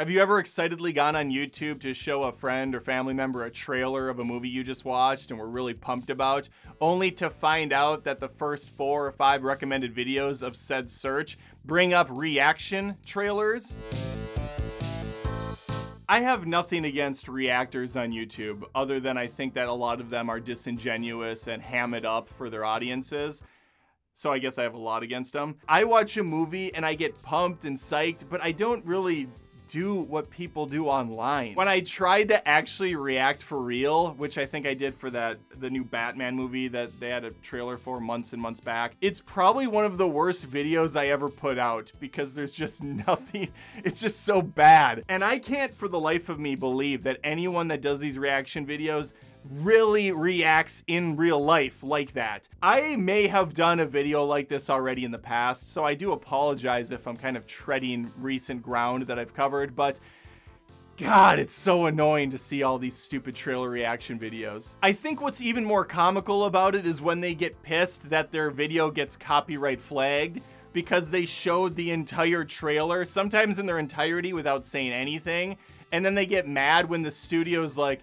Have you ever excitedly gone on YouTube to show a friend or family member a trailer of a movie you just watched and were really pumped about, only to find out that the first 4 or 5 recommended videos of said search bring up reaction trailers? I have nothing against reactors on YouTube, other than I think that a lot of them are disingenuous and ham it up for their audiences. So I guess I have a lot against them. I watch a movie and I get pumped and psyched, but I don't really do what people do online. When I tried to actually react for real, which I think I did for the new Batman movie that they had a trailer for months and months back, it's probably one of the worst videos I ever put out because there's just nothing, it's just so bad. And I can't for the life of me believe that anyone that does these reaction videos really reacts in real life like that. I may have done a video like this already in the past, so I do apologize if I'm kind of treading recent ground that I've covered, but God, it's so annoying to see all these stupid trailer reaction videos. I think what's even more comical about it is when they get pissed that their video gets copyright flagged because they showed the entire trailer, sometimes in their entirety without saying anything, and then they get mad when the studio's like,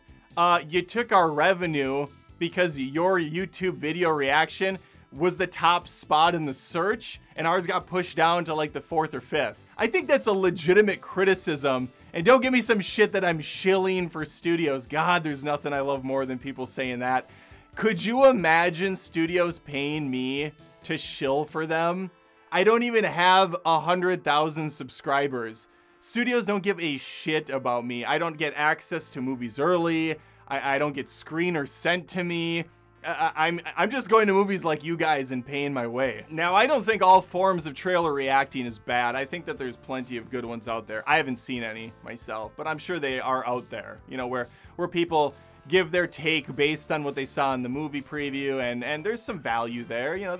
you took our revenue because your YouTube video reaction was the top spot in the search and ours got pushed down to like the 4th or 5th. I think that's a legitimate criticism, and don't give me some shit that I'm shilling for studios. God, there's nothing I love more than people saying that. Could you imagine studios paying me to shill for them? I don't even have 100,000 subscribers. Studios don't give a shit about me. I don't get access to movies early. I don't get screeners sent to me. I'm just going to movies like you guys and paying my way. Now, I don't think all forms of trailer reacting is bad. I think that there's plenty of good ones out there. I haven't seen any myself, but I'm sure they are out there, you know, where people give their take based on what they saw in the movie preview, and there's some value there. You know,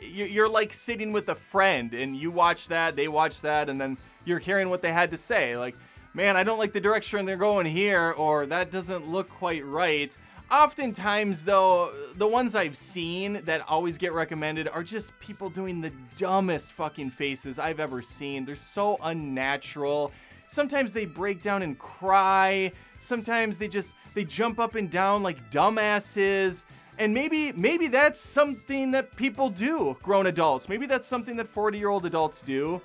you're like sitting with a friend and you watch that, they watch that, and then you're hearing what they had to say. Like, man, I don't like the direction they're going here, or that doesn't look quite right. Oftentimes though, the ones I've seen that always get recommended are just people doing the dumbest fucking faces I've ever seen. They're so unnatural. Sometimes they break down and cry. Sometimes they jump up and down like dumbasses. And maybe that's something that people do, grown adults. Maybe that's something that 40-year-old adults do.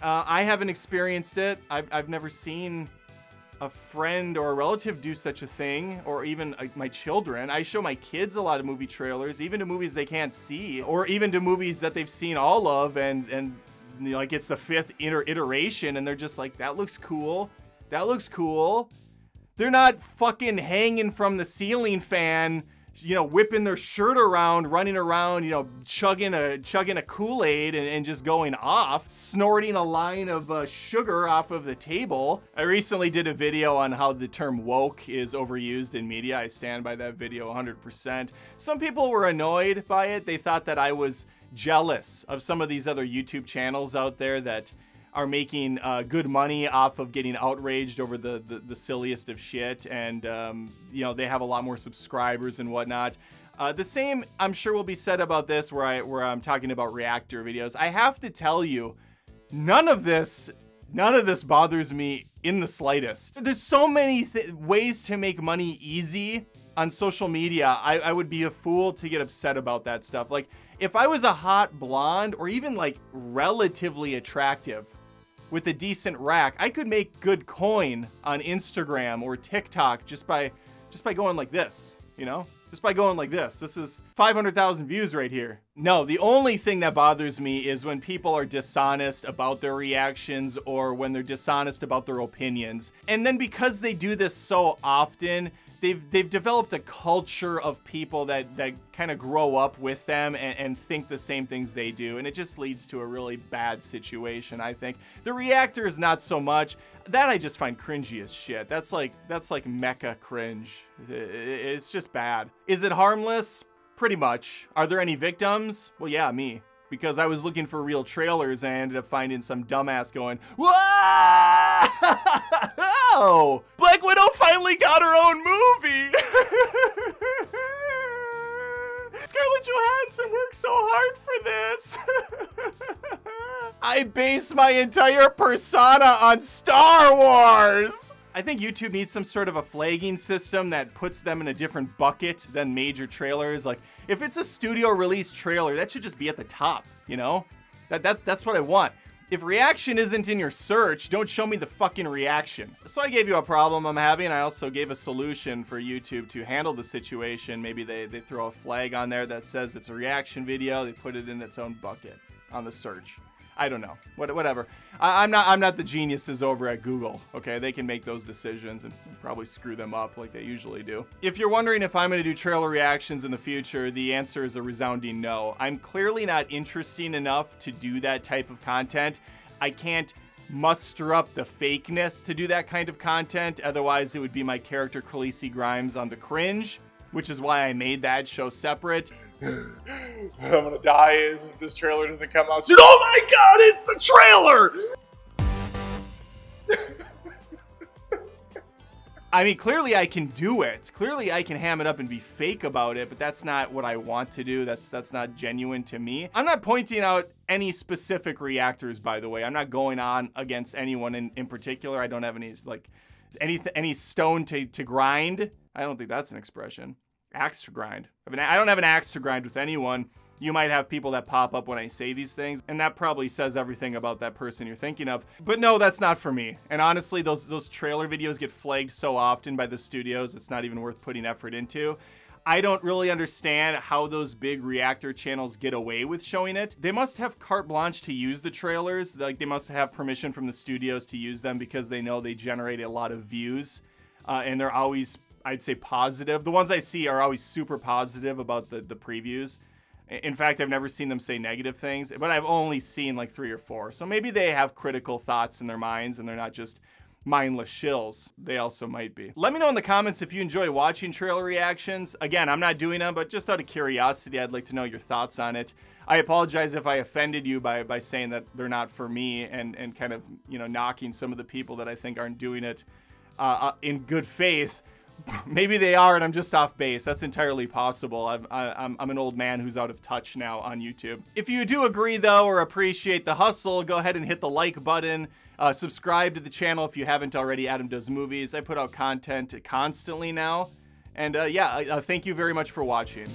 I haven't experienced it. I've never seen a friend or a relative do such a thing, or even my children. I show my kids a lot of movie trailers, even to movies they can't see, or even to movies that they've seen all of, and you know, like it's the 5th iteration, and they're just like, that looks cool. That looks cool. They're not fucking hanging from the ceiling fan, you know, whipping their shirt around, running around, you know, chugging a Kool-Aid and just going off, snorting a line of sugar off of the table. I recently did a video on how the term woke is overused in media. I stand by that video 100%. Some people were annoyed by it. They thought that I was jealous of some of these other YouTube channels out there that are making good money off of getting outraged over the silliest of shit, and you know, they have a lot more subscribers and whatnot. The same, I'm sure, will be said about this where I'm talking about reactor videos. I have to tell you, none of this bothers me in the slightest. There's so many ways to make money easy on social media. I would be a fool to get upset about that stuff. Like, if I was a hot blonde or even like relatively attractive with a decent rack, I could make good coin on Instagram or TikTok just by going like this, you know? Just by going like this. This is 500,000 views right here. No, the only thing that bothers me is when people are dishonest about their reactions, or when they're dishonest about their opinions. And then because they do this so often, they've developed a culture of people that kind of grow up with them and think the same things they do. And it just leads to a really bad situation, I think. The reactor is not so much. That I just find cringy as shit. That's like mecca cringe. It's just bad. Is it harmless? Pretty much. Are there any victims? Well, yeah, me. Because I was looking for real trailers and I ended up finding some dumbass going, whoa! Black Widow finally got her own movie! Scarlett Johansson worked so hard for this! I base my entire persona on Star Wars. I think YouTube needs some sort of a flagging system that puts them in a different bucket than major trailers. Like, if it's a studio release trailer, that should just be at the top, you know? That's what I want. If reaction isn't in your search, don't show me the fucking reaction. So I gave you a problem I'm having, and I also gave a solution for YouTube to handle the situation. Maybe they throw a flag on there that says it's a reaction video, they put it in its own bucket on the search. I don't know, whatever. I'm not the geniuses over at Google, okay? They can make those decisions and probably screw them up like they usually do. If you're wondering if I'm gonna do trailer reactions in the future, the answer is a resounding no. I'm clearly not interesting enough to do that type of content. I can't muster up the fakeness to do that kind of content, otherwise it would be my character Khaleesi Grimes on The Cringe, which is why I made that show separate. I'm gonna die if this trailer doesn't come out soon. Oh my god, it's the trailer! I mean, clearly I can do it. Clearly I can ham it up and be fake about it, but that's not what I want to do. That's not genuine to me. I'm not pointing out any specific reactors, by the way. I'm not going on against anyone in particular. I don't have any, like, any stone to grind. I don't think that's an expression. Axe to grind. I mean, I don't have an axe to grind with anyone. You might have people that pop up when I say these things, and that probably says everything about that person you're thinking of. But no, that's not for me. And honestly, those trailer videos get flagged so often by the studios, it's not even worth putting effort into. I don't really understand how those big reactor channels get away with showing it. They must have carte blanche to use the trailers. Like, they must have permission from the studios to use them because they know they generate a lot of views, and they're always, I'd say, positive. The ones I see are always super positive about the previews. In fact, I've never seen them say negative things, but I've only seen like 3 or 4. So maybe they have critical thoughts in their minds and they're not just mindless shills. They also might be. Let me know in the comments if you enjoy watching trailer reactions. Again, I'm not doing them, but just out of curiosity, I'd like to know your thoughts on it. I apologize if I offended you by saying that they're not for me and kind of, you know, knocking some of the people that I think aren't doing it in good faith. Maybe they are and I'm just off base. That's entirely possible. I'm an old man who's out of touch now on YouTube. If you do agree though or appreciate the hustle, go ahead and hit the like button. Subscribe to the channel if you haven't already, Adam Does Movies. I put out content constantly now. And yeah, thank you very much for watching.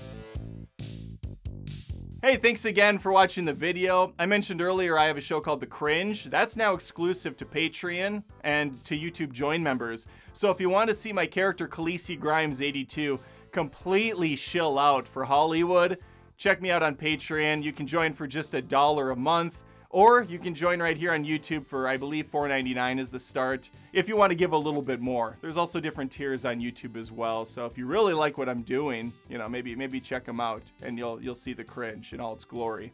Hey, thanks again for watching the video. I mentioned earlier I have a show called The Cringe. That's now exclusive to Patreon and to YouTube Join members. So if you want to see my character Khaleesi Grimes 82 completely shill out for Hollywood, check me out on Patreon. You can join for just $1 a month, or you can join right here on YouTube for, I believe, $4.99 is the start, if you want to give a little bit more. There's also different tiers on YouTube as well, so if you really like what I'm doing, you know, maybe check them out, and you'll see The Cringe in all its glory.